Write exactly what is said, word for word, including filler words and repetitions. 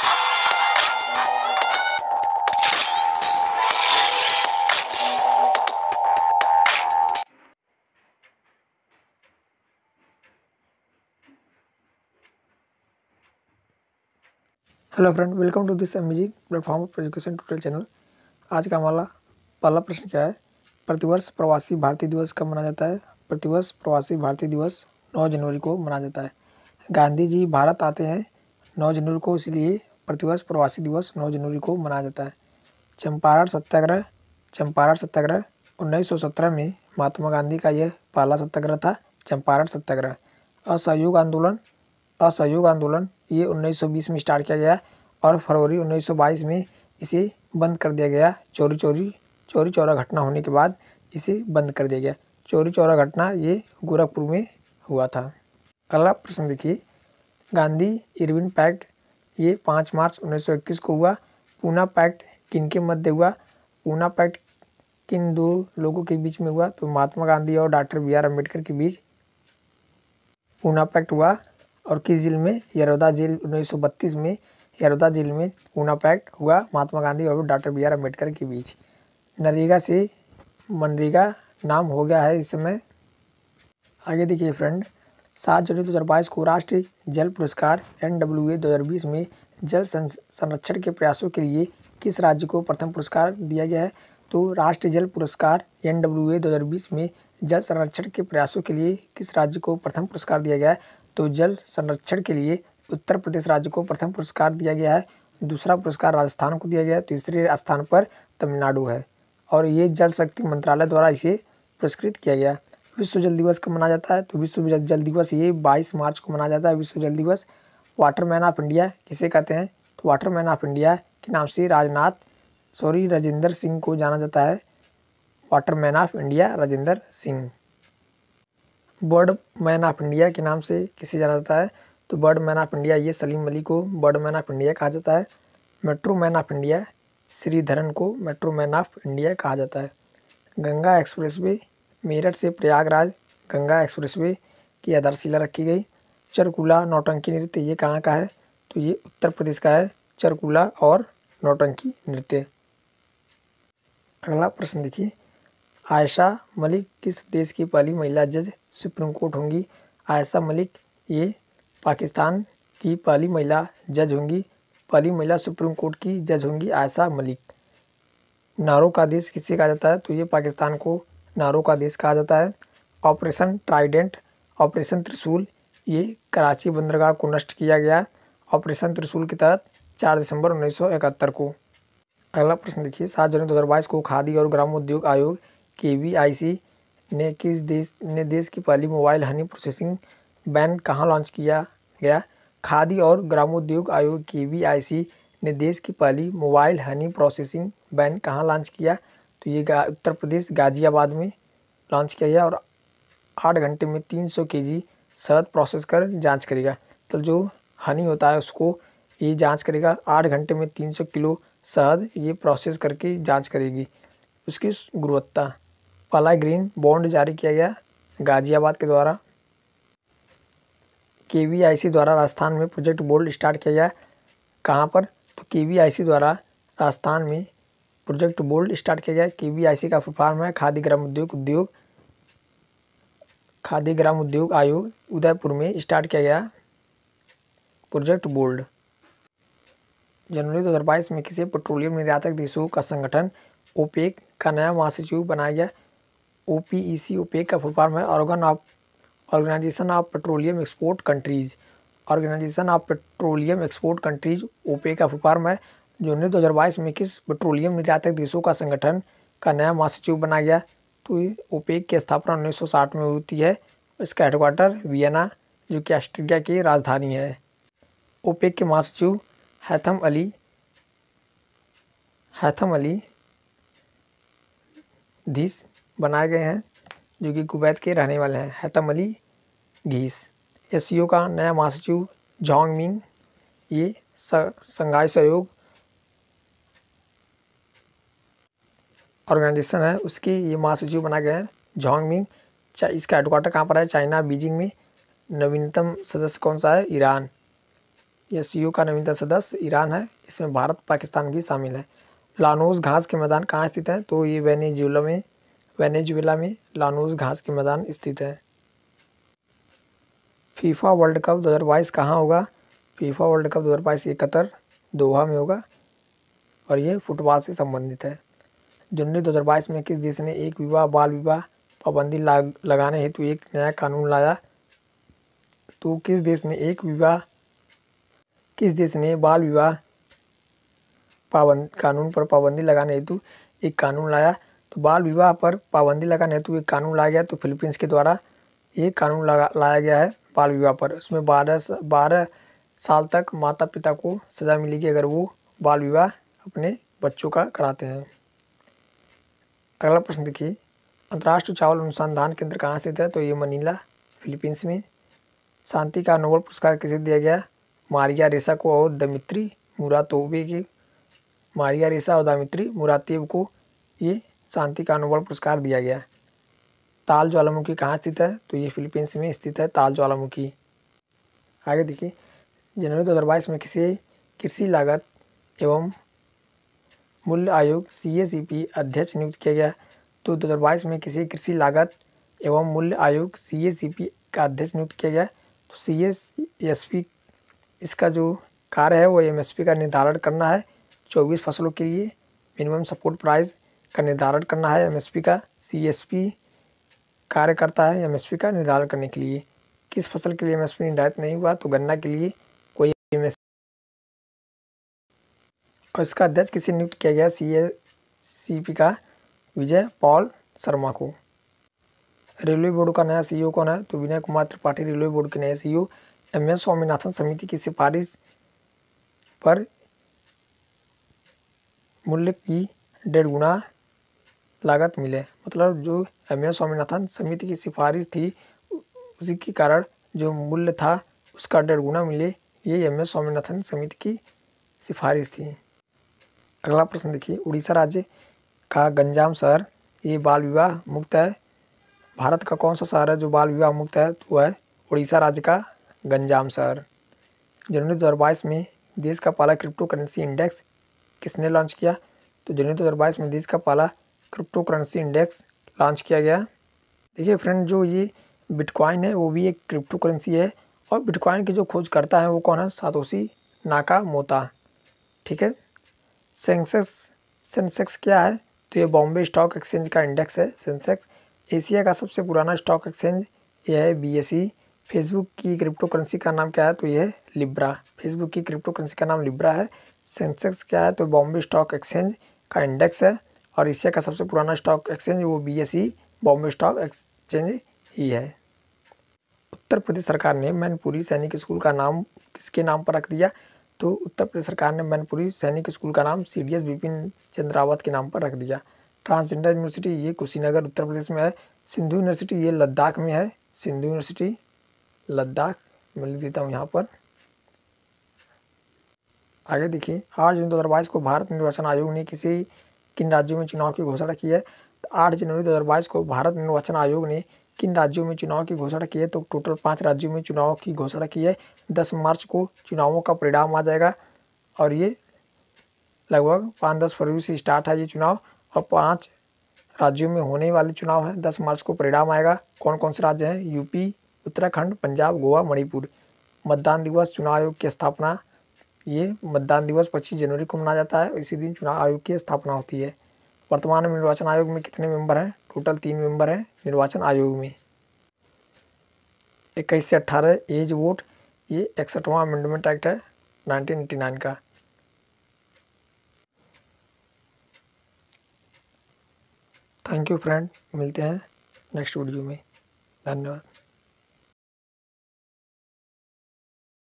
Hello friend, welcome to this M G platform of education total channel. आज का हमारा पहला प्रश्न क्या है? प्रतिवर्ष प्रवासी भारतीय दिवस कब मनाया जाता है? प्रतिवर्ष प्रवासी भारतीय दिवस नौ जनवरी को मनाया जाता है। गांधी जी भारत आते हैं नौ जनवरी को, इसलिए प्रतिवर्ष प्रवासी दिवस नौ जनवरी को मनाया जाता है। चंपारण सत्याग्रह चंपारण सत्याग्रह उन्नीस सौ सत्रह में महात्मा गांधी का यह पहला सत्याग्रह था। चंपारण सत्याग्रह। असहयोग आंदोलन असहयोग आंदोलन ये उन्नीस सौ बीस में स्टार्ट किया गया और फरवरी उन्नीस सौ बाईस में इसे बंद कर दिया गया। चोरी चोरी चोरी चौरा घटना होने के बाद इसे बंद कर दिया गया। चोरी चौरा घटना ये गोरखपुर में हुआ था। अगला प्रश्न देखिए, गांधी इरविन पैक्ट ये पाँच मार्च उन्नीस सौ इक्कीस को हुआ। पूना पैक्ट किनके मध्य हुआ? पूना पैक्ट किन दो लोगों के बीच में हुआ? तो महात्मा गांधी और डॉक्टर बी आर अम्बेडकर के बीच पूना पैक्ट हुआ। और किस जेल में? येरवदा जेल। उन्नीस सौ बत्तीस में येरवदा जेल में पूना पैक्ट हुआ महात्मा गांधी और डॉक्टर बी आर अम्बेडकर के बीच। नरेगा से मनरेगा नाम हो गया है इस समय। आगे देखिए फ्रेंड, सात जनवरी दो हज़ार बाईस को राष्ट्रीय जल पुरस्कार एन डब्ल्यू ए दो हज़ार बीस में जल संरक्षण के प्रयासों के लिए किस राज्य को प्रथम पुरस्कार दिया गया है? तो राष्ट्रीय जल पुरस्कार एन डब्ल्यू ए दो हज़ार बीस में जल संरक्षण के प्रयासों के लिए किस राज्य को प्रथम पुरस्कार दिया गया है? तो जल संरक्षण के लिए उत्तर प्रदेश राज्य को प्रथम पुरस्कार दिया गया है। दूसरा पुरस्कार राजस्थान को दिया गया है। तीसरे स्थान पर तमिलनाडु है और ये जल शक्ति मंत्रालय द्वारा इसे पुरस्कृत किया गया। विश्व जल दिवस कब मनाया जाता है? तो विश्व जल दिवस ये बाईस मार्च को मनाया जाता है। विश्व जल दिवस। वाटरमैन ऑफ इंडिया किसे कहते हैं? तो वाटरमैन ऑफ इंडिया के नाम से राजनाथ सॉरी राजेंद्र सिंह को जाना जाता है। Waterman of India Rajendra Singh. Bird man of India के नाम से किसे जाना जाता है? तो बर्ड मैन ऑफ इंडिया ये सलीम अली को बर्ड मैन ऑफ इंडिया कहा जाता है। Metro man of India Sreedharan को मेट्रो मैन ऑफ इंडिया कहा जाता है। गंगा एक्सप्रेसवे मेरठ से प्रयागराज गंगा एक्सप्रेसवे की आधारशिला रखी गई। चरकुला नौटंकी नृत्य ये कहाँ का है? तो ये उत्तर प्रदेश का है, चरकुला और नौटंकी नृत्य। अगला प्रश्न देखिए, आयशा मलिक किस देश की पहली महिला जज सुप्रीम कोर्ट होंगी? आयशा मलिक ये पाकिस्तान की पहली महिला जज होंगी, पहली महिला सुप्रीम कोर्ट की जज होंगी आयशा मलिक। नारो का देश किसे कहा जाता है? तो ये पाकिस्तान को नारो का देश कहा जाता है। ऑपरेशन ट्राइडेंट ऑपरेशन त्रिशूल ये कराची बंदरगाह को नष्ट किया गया। ऑपरेशन त्रिशूल के तहत चार दिसंबर उन्नीस सौ इकहत्तर को। अगला प्रश्न देखिए, सात जनवरी दो हज़ार बाईस को खादी और ग्रामोद्योग आयोग के वी आई सी ने किस देश ने देश की पहली मोबाइल हनी प्रोसेसिंग बैन कहाँ लॉन्च किया गया? खादी और ग्रामोद्योग आयोग के वी आई सी ने देश की पहली मोबाइल हनी प्रोसेसिंग बैन कहाँ लॉन्च किया? तो ये उत्तर प्रदेश गाजियाबाद में लॉन्च किया गया और आठ घंटे में तीन सौ के जी शहद प्रोसेस कर जांच करेगा। तो जो हनी होता है उसको ये जांच करेगा। आठ घंटे में तीन सौ किलो शहद ये प्रोसेस करके जांच करेगी उसकी गुणवत्ता। पहला ग्रीन बॉन्ड जारी किया गया गाजियाबाद के द्वारा। के वी आई सी द्वारा राजस्थान में प्रोजेक्ट बोल्ड स्टार्ट किया गया। कहाँ पर? तो के वी आई सी द्वारा राजस्थान में प्रोजेक्ट बोल्ड स्टार्ट किया गया। के वी आई सी का फुल फॉर्म है खादी ग्राम उद्योग उद्योग खादी ग्राम उद्योग आयोग उदयपुर में स्टार्ट किया गया प्रोजेक्ट बोल्ड। जनवरी दो हज़ार बाईस में किसी पेट्रोलियम निर्यातक देशों का संगठन ओपेक का नया महासचिव बनाया गया। O P E C OPEC का फुल फॉर्म है organ of organization of petroleum export countries. Organization of petroleum export countries OPEC का फुल फॉर्म है। जून दो हज़ार बाईस में किस पेट्रोलियम निर्यातक देशों का संगठन का नया महासचिव बनाया गया? तो ओपेक की स्थापना उन्नीस सौ साठ में होती है। इसका हेडक्वार्टर वियना जो कि ऑस्ट्रिया की राजधानी है। ओपेक के महासचिव हैथम अली हैथम अली घीस बनाए गए हैं जो कि कुवैत के रहने वाले हैं। हैथम अली घीस। एस सी ओ का नया महासचिव जोंग मिंग ये संघाई सहयोग ऑर्गेनाइजेशन है उसके ये महासचिव बनाए गए हैं जोंग मिंग। इसका हेडक्वार्टर कहाँ पर है? चाइना बीजिंग में। नवीनतम सदस्य कौन सा है? ईरान। यह सी ओ का नवीनतम सदस्य ईरान है। इसमें भारत पाकिस्तान भी शामिल है। लानोस घास के मैदान कहाँ स्थित है? तो ये वेनेजुएला में वेनेजुएला में लानोस घास के मैदान स्थित है। फीफा वर्ल्ड कप दो हज़ार बाईस कहाँ होगा? फीफा वर्ल्ड कप दो हज़ार बाईस ये कतर दोहा में होगा और ये फुटबॉल से संबंधित है। जनवरी दो हज़ार बाईस में किस देश ने एक विवाह बाल विवाह पाबंदी लाग लगाने हेतु एक नया कानून लाया? तो किस देश ने एक विवाह किस देश ने बाल विवाह पाबंद कानून पर पाबंदी लगाने हेतु एक कानून लाया? तो बाल विवाह पर पाबंदी लगाने हेतु एक कानून लाया गया तो फिलीपींस के द्वारा ये कानून लगा लाया गया है बाल विवाह पर। उसमें बारह बारह साल तक माता पिता को सज़ा मिलेगी अगर वो बाल विवाह अपने बच्चों का कराते हैं। अगला प्रश्न देखिए, अंतर्राष्ट्रीय चावल अनुसंधान केंद्र कहाँ स्थित है? तो ये मनीला फिलीपींस में। शांति का नोबेल पुरस्कार किसे दिया गया? मारिया रेसा को और दमित्री मुरातोवे की मारिया रेसा और दमित्री मुरातोव को ये शांति का नोबेल पुरस्कार दिया गया। ताल ज्वालामुखी कहाँ स्थित है? तो ये फिलीपींस में स्थित है ताल ज्वालामुखी। आगे देखिए, जनवरी दो हज़ार बाईस में किसे कृषि लागत एवं मूल्य आयोग सी ए सी पी अध्यक्ष नियुक्त किया गया? तो दो हज़ार बाईस में किसे कृषि लागत एवं मूल्य आयोग सी ए सी पी का अध्यक्ष नियुक्त किया गया? तो सी एस एस पी इसका जो कार्य है वो एम एस पी का निर्धारण करना है। चौबीस फसलों के लिए मिनिमम सपोर्ट प्राइस का निर्धारण करना है एम एस पी का। सी एस पी कार्य करता है एम एस पी का निर्धारण करने के लिए। किस फसल के लिए एम एस पी निर्धारित नहीं हुआ? तो गन्ना के लिए कोई एम एस पी। और इसका अध्यक्ष किसे नियुक्त किया गया? सी ए सी पी का विजय पॉल शर्मा को। रेलवे बोर्ड का नया सी ई ओ कौन है? तो विनय कुमार त्रिपाठी रेलवे बोर्ड के नए C E O. M S Swaminathan समिति की सिफारिश पर मूल्य की डेढ़ गुना लागत मिले, मतलब जो एम एस स्वामीनाथन समिति की सिफारिश थी उसी के कारण जो मूल्य था उसका डेढ़ गुना मिले, ये एम एस स्वामीनाथन समिति की सिफारिश थी। अगला प्रश्न देखिए, उड़ीसा राज्य का गंजाम शहर ये बाल विवाह मुक्त है। भारत का कौन सा शहर है जो बाल विवाह मुक्त है? तो वह है उड़ीसा राज्य का गंजाम शहर। जनवरी दो हज़ार बाईस में देश का पहला क्रिप्टो करेंसी इंडेक्स किसने लॉन्च किया? तो जनवरी दो हज़ार बाईस में देश का पहला क्रिप्टो करेंसी इंडेक्स लॉन्च किया गया। देखिए फ्रेंड, जो ये बिटकॉइन है वो भी एक क्रिप्टो करेंसी है और बिटकॉइन की जो खोज करता है वो कौन है? Satoshi Nakamoto. ठीक है। सेंसेक्स सेंसेक्स क्या है? तो ये बॉम्बे स्टॉक एक्सचेंज का इंडेक्स है सेंसेक्स। एशिया का सबसे पुराना स्टॉक एक्सचेंज यह है बी एस ई। फेसबुक की क्रिप्टो करेंसी का नाम क्या है? तो यह है लिब्रा। फेसबुक की क्रिप्टो करेंसी का नाम लिब्रा है। सेंसेक्स क्या है? तो बॉम्बे स्टॉक एक्सचेंज का इंडेक्स है और एशिया का सबसे पुराना स्टॉक एक्सचेंज वो B S E Bombay stock exchange ही है। उत्तर प्रदेश सरकार ने मैनपुरी सैनिक स्कूल का नाम किसके नाम पर रख दिया? तो उत्तर प्रदेश सरकार ने मैनपुरी सैनिक स्कूल का नाम C D S Bipin Chandra Rawat के नाम पर रख दिया। ट्रांसजेंडर यूनिवर्सिटी ये कुशीनगर उत्तर प्रदेश में है। सिंधु यूनिवर्सिटी ये लद्दाख में है। सिंधु यूनिवर्सिटी लद्दाख में लिख देता हूँ यहाँ पर। आगे देखिए, आठ जून दो हज़ार बाईस को भारत निर्वाचन आयोग ने किसी किन राज्यों में चुनाव की घोषणा की है? तो आठ जनवरी दो हज़ार बाईस को भारत निर्वाचन आयोग ने किन राज्यों में चुनाव की घोषणा की है? तो टोटल पाँच राज्यों में चुनाव की घोषणा की है। दस मार्च को चुनावों का परिणाम आ जाएगा और ये लगभग पाँच दस फरवरी से स्टार्ट है ये चुनाव और पाँच राज्यों में होने वाले चुनाव हैं। दस मार्च को परिणाम आएगा। कौन कौन से राज्य हैं? यूपी, उत्तराखंड, पंजाब, गोवा, मणिपुर। मतदान दिवस चुनाव आयोग की स्थापना, ये मतदान दिवस पच्चीस जनवरी को मनाया जाता है और इसी दिन चुनाव आयोग की स्थापना होती है। वर्तमान में निर्वाचन आयोग में कितने मेंबर हैं? टोटल तीन मेंबर हैं निर्वाचन आयोग में। इक्कीस से अट्ठारह एज वोट ये इकसठवां अमेंडमेंट एक्ट है नाइनटीन एटी नाइन का। थैंक यू फ्रेंड, मिलते हैं नेक्स्ट वीडियो में। धन्यवाद।